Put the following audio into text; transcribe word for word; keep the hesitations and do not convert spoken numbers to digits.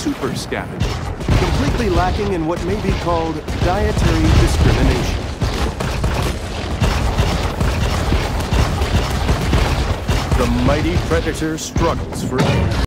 super scavenger, completely lacking in what may be called dietary discrimination. The mighty predator struggles for air.